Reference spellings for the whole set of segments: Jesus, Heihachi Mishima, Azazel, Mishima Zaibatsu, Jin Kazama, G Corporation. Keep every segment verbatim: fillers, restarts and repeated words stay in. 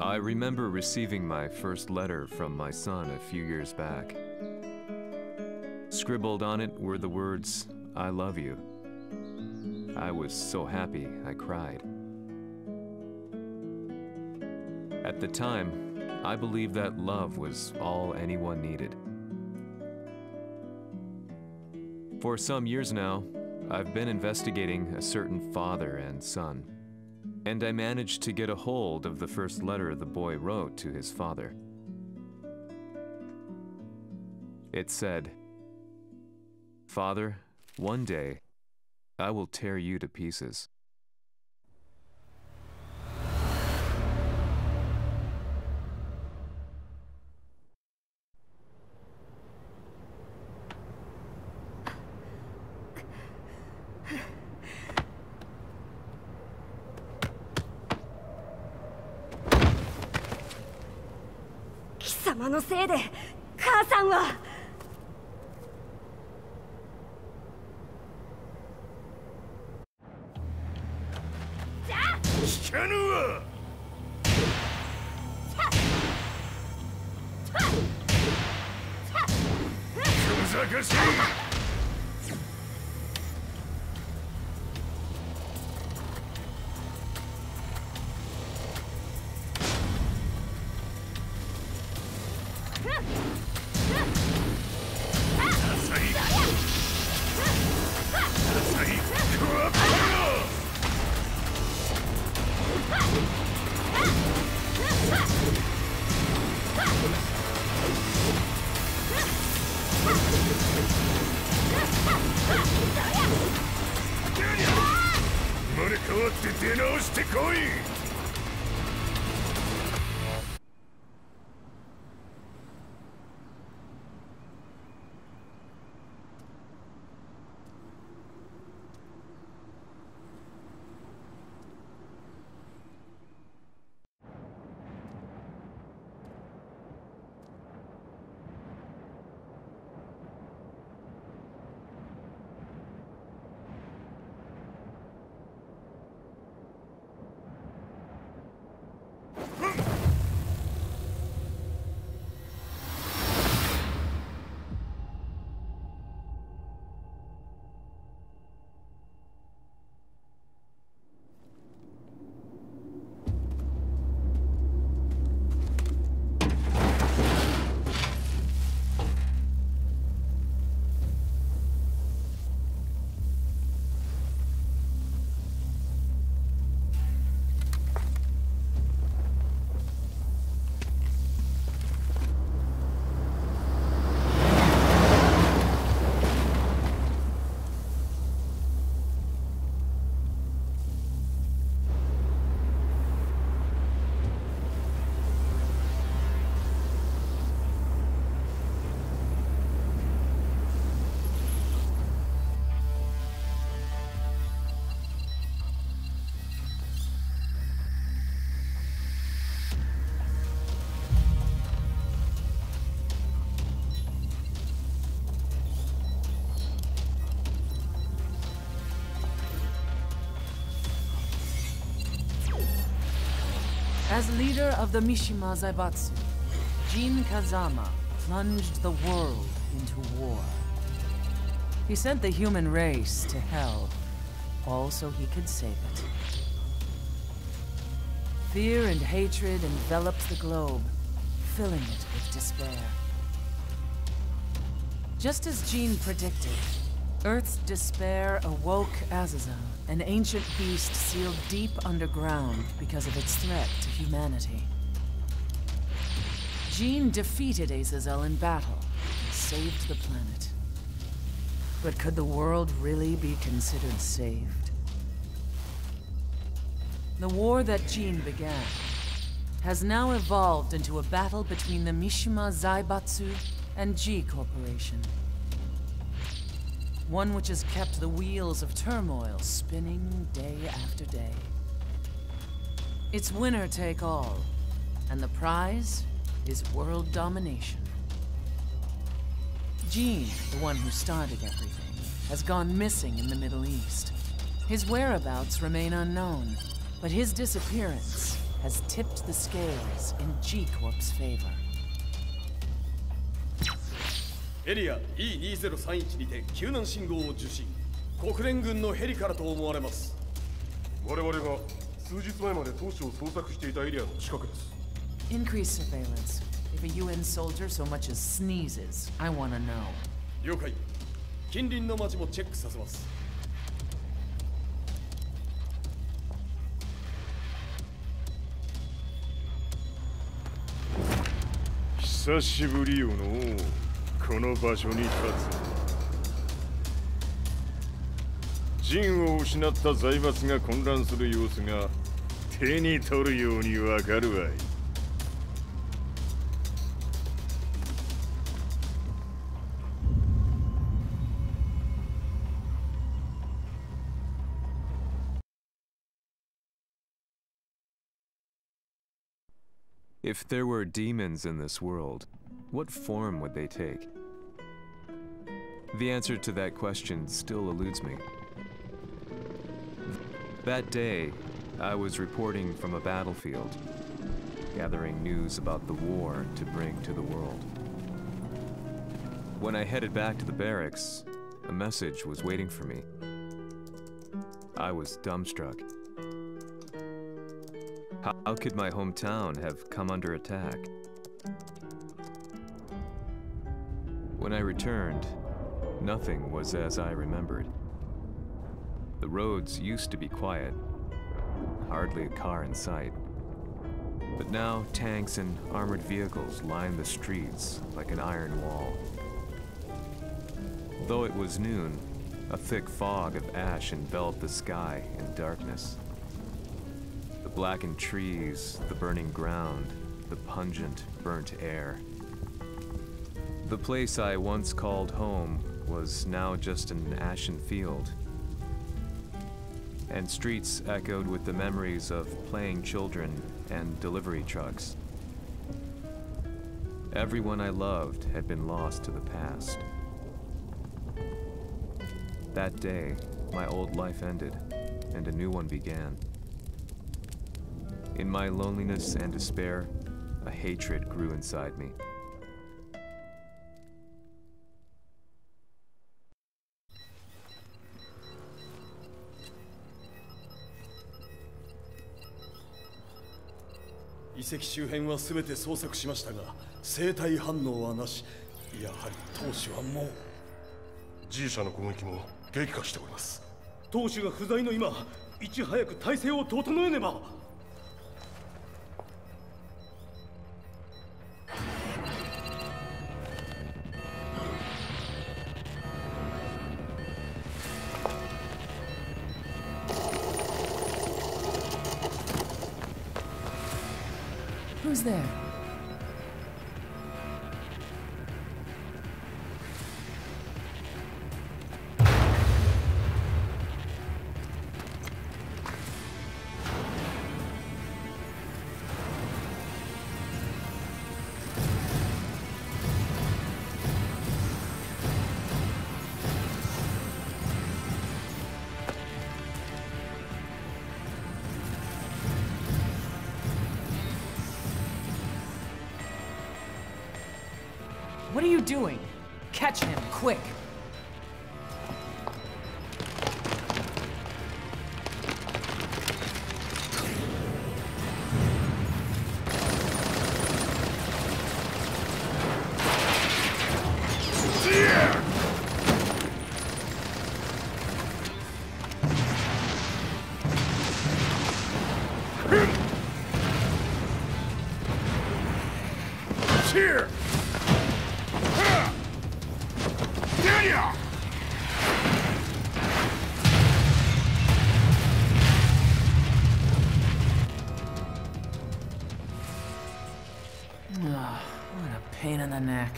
I remember receiving my first letter from my son a few years back. Scribbled on it were the words, "I love you." I was so happy, I cried. At the time, I believed that love was all anyone needed. For some years now, I've been investigating a certain father and son, and I managed to get a hold of the first letter the boy wrote to his father. It said, "Father, one day, I will tear you to pieces." As leader of the Mishima Zaibatsu, Jin Kazama plunged the world into war. He sent the human race to hell, all so he could save it. Fear and hatred enveloped the globe, filling it with despair. Just as Jin predicted, Earth's despair awoke Azazel, an ancient beast sealed deep underground because of its threat to humanity. Jin defeated Azazel in battle and saved the planet. But could the world really be considered saved? The war that Jin began has now evolved into a battle between the Mishima Zaibatsu and G Corporation. One which has kept the wheels of turmoil spinning day after day. It's winner take all, and the prize is world domination. Jin, the one who started everything, has gone missing in the Middle East. His whereabouts remain unknown, but his disappearance has tipped the scales in G Corp's favor. Area E two zero three oneにて救難信号を受信。国連軍のヘリからと思われます。我々が数日前まで当初を捜索していたエリアの近くです。 Increase surveillance. If a U N soldier so much as sneezes, I want to know. 了解。近隣の町もチェックさせます。 久しぶりよのう、この場所に立つ。陣を失った財閥が混乱する様子が手に取るようにわかるわい。If there were demons in this world, what form would they take? The answer to that question still eludes me. That day, I was reporting from a battlefield, gathering news about the war to bring to the world. When I headed back to the barracks, a message was waiting for me. I was dumbstruck. How could my hometown have come under attack? When I returned, nothing was as I remembered. The roads used to be quiet, hardly a car in sight. But now tanks and armored vehicles lined the streets like an iron wall. Though it was noon, a thick fog of ash enveloped the sky in darkness. The blackened trees, the burning ground, the pungent, burnt air. The place I once called home was now just an ashen field. And streets echoed with the memories of playing children and delivery trucks. Everyone I loved had been lost to the past. That day, my old life ended, and a new one began. In my loneliness and despair, a hatred grew inside me.遺跡周辺は全て捜索しましたが、生体反応はなし。やはり当主はもう。G社の攻撃も激化しております。当主が不在の今、いち早く体制を整えねば。 Who's there? What are you doing? Catch him, quick! Here! Pain in the neck.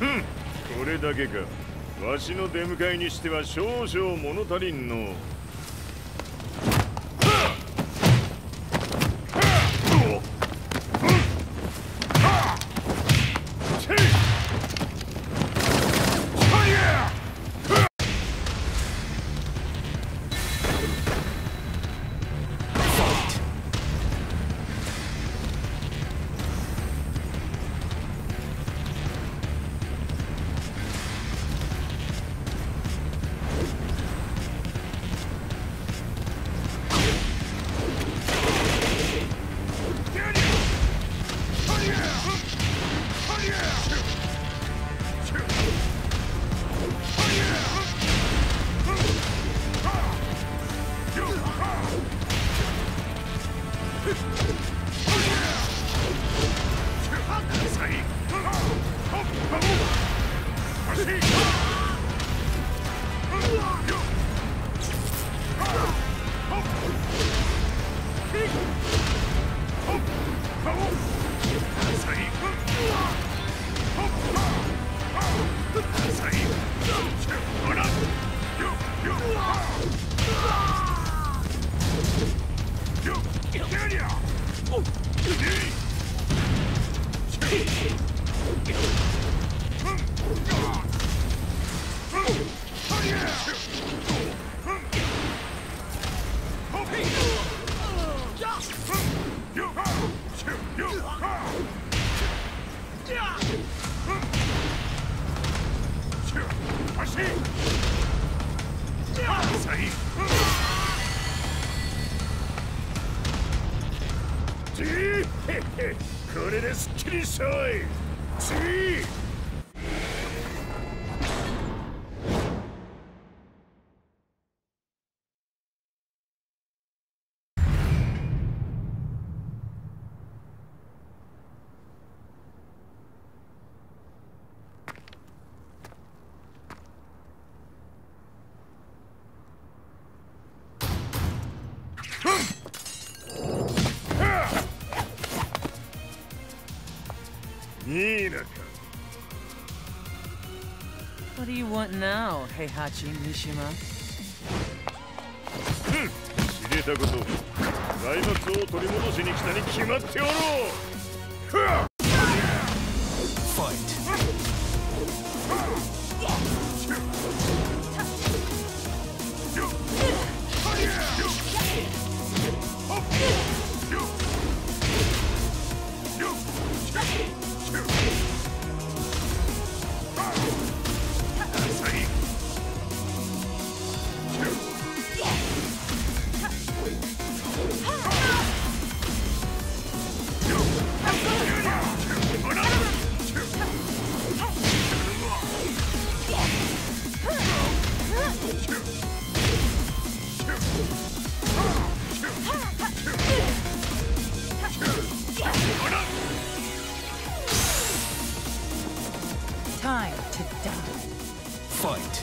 Hmm. れだけか。わしの出迎えにしては少々物足りんの。 What do you want now, Heihachi Mishima? Hmm. I know what I want. I want to return the favor. Fight. Time to die. Fight.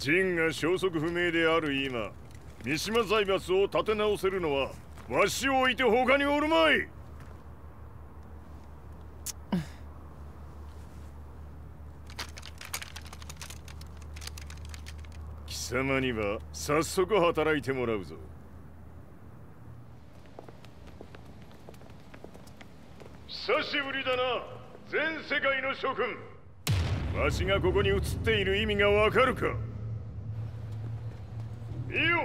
Jin が消息不明である今、Mishima Zaibatsuを立て直せるのはわしを置いて他におるまい。貴様には早速働いてもらうぞ。 久しぶりだな、全世界の諸君。わしがここに映っている意味がわかるか。見よ、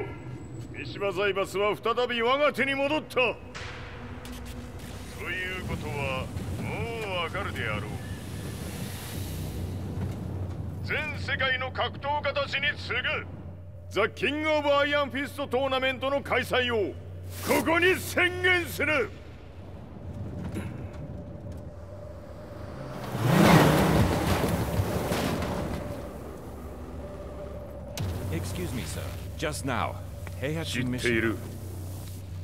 三島財閥は再び我が手に戻った。ということはもうわかるであろう。全世界の格闘家たちに次ぐザ・キング・オブ・アイアンフィストトーナメントの開催をここに宣言する。 Excuse me, sir. Just now, Heihachi Mishima.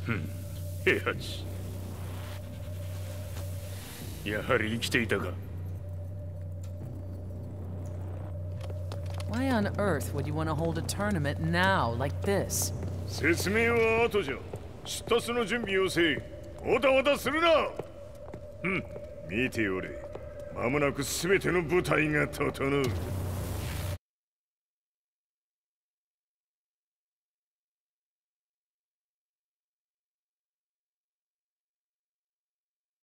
Hmm. Heihachi. Why on earth would you want to hold a tournament now, like this? Hmm.